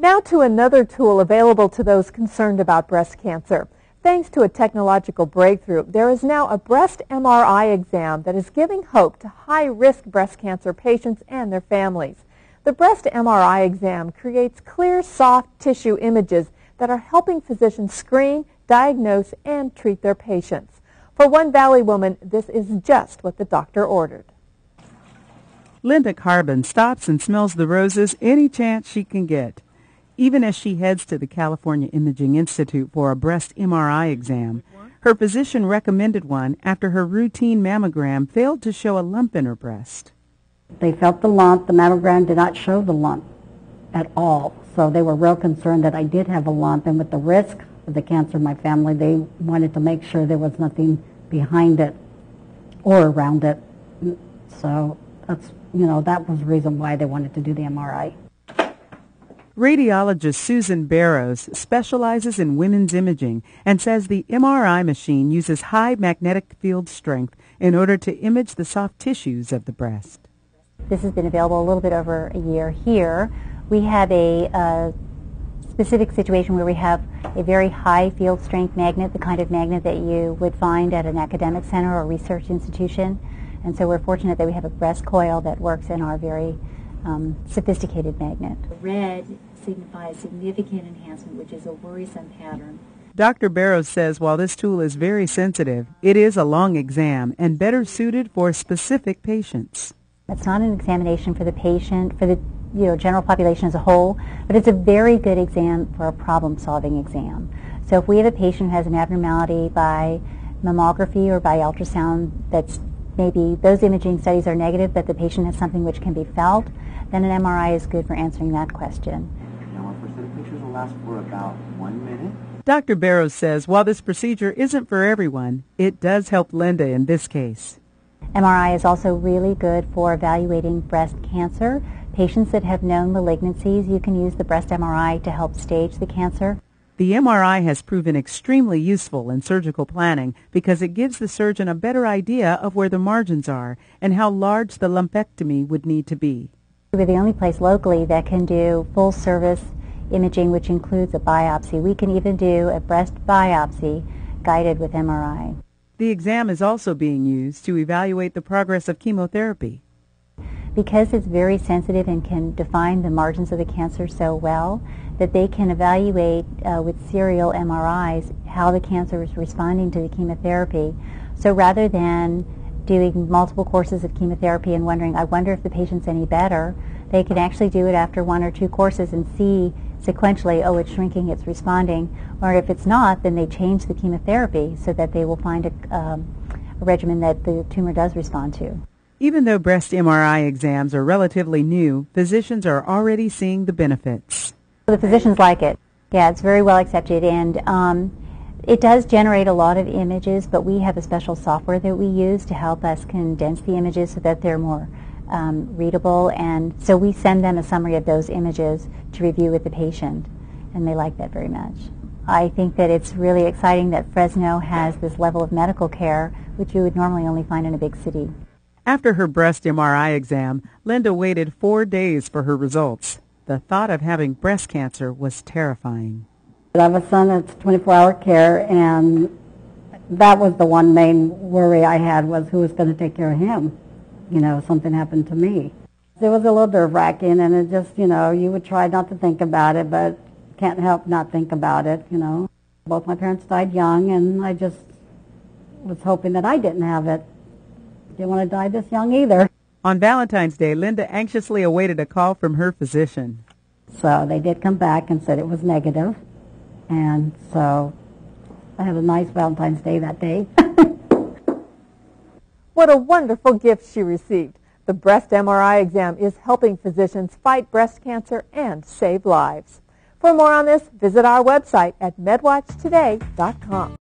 Now to another tool available to those concerned about breast cancer. Thanks to a technological breakthrough, there is now a breast MRI exam that is giving hope to high-risk breast cancer patients and their families. The breast MRI exam creates clear, soft tissue images that are helping physicians screen, diagnose, and treat their patients. For one Valley woman, this is just what the doctor ordered. Linda Carbin stops and smells the roses any chance she can get. Even as she heads to the California Imaging Institute for a breast MRI exam, her physician recommended one after her routine mammogram failed to show a lump in her breast. They felt the lump. The mammogram did not show the lump at all, so they were real concerned that I did have a lump, and with the risk of the cancer in my family, they wanted to make sure there was nothing behind it or around it. So that's, you know, that was the reason why they wanted to do the MRI. Radiologist Susan Barrows specializes in women's imaging and says the MRI machine uses high magnetic field strength in order to image the soft tissues of the breast. This has been available a little bit over a year here. We have a specific situation where we have a very high field strength magnet, the kind of magnet that you would find at an academic center or research institution. And so we're fortunate that we have a breast coil that works in our very sophisticated magnet. Red signifies significant enhancement, which is a worrisome pattern. Dr. Barrows says while this tool is very sensitive, it is a long exam and better suited for specific patients. It's not an examination for the patient, for the general population as a whole, but it's a very good exam for a problem-solving exam. So if we have a patient who has an abnormality by mammography or by ultrasound that's maybe those imaging studies are negative, but the patient has something which can be felt, then an MRI is good for answering that question. Now, our prosthetic pictures will last for about 1 minute. Dr. Barrows says while this procedure isn't for everyone, it does help Linda in this case. MRI is also really good for evaluating breast cancer. Patients that have known malignancies, you can use the breast MRI to help stage the cancer. The MRI has proven extremely useful in surgical planning because it gives the surgeon a better idea of where the margins are and how large the lumpectomy would need to be. We're the only place locally that can do full service imaging, which includes a biopsy. We can even do a breast biopsy guided with MRI. The exam is also being used to evaluate the progress of chemotherapy. Because it's very sensitive and can define the margins of the cancer so well, that they can evaluate with serial MRIs how the cancer is responding to the chemotherapy. So rather than doing multiple courses of chemotherapy and wondering, I wonder if the patient's any better, they can actually do it after 1 or 2 courses and see sequentially, oh, it's shrinking, it's responding. Or if it's not, then they change the chemotherapy so that they will find a regimen that the tumor does respond to. Even though breast MRI exams are relatively new, physicians are already seeing the benefits. The physicians like it. Yeah, it's very well accepted, and it does generate a lot of images, but we have a special software that we use to help us condense the images so that they're more readable, and so we send them a summary of those images to review with the patient, and they like that very much. I think that it's really exciting that Fresno has this level of medical care, which you would normally only find in a big city. After her breast MRI exam, Linda waited 4 days for her results. The thought of having breast cancer was terrifying. I have a son that's 24-hour care, and that was the one main worry I had, was who was going to take care of him. You know, something happened to me. It was a little nerve-wracking, and it just, you know, you would try not to think about it, but can't help not think about it, you know. Both my parents died young, and I just was hoping that I didn't have it. Didn't want to die this young either. On Valentine's Day, Linda anxiously awaited a call from her physician. So they did come back and said it was negative. And so I had a nice Valentine's Day that day. What a wonderful gift she received. The breast MRI exam is helping physicians fight breast cancer and save lives. For more on this, visit our website at MedWatchToday.com.